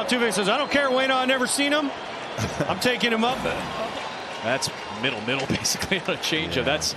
Altuve says, I don't care, Wayno, I never seen him. I'm taking him up. That's middle, basically, on a changeup. Yeah. That's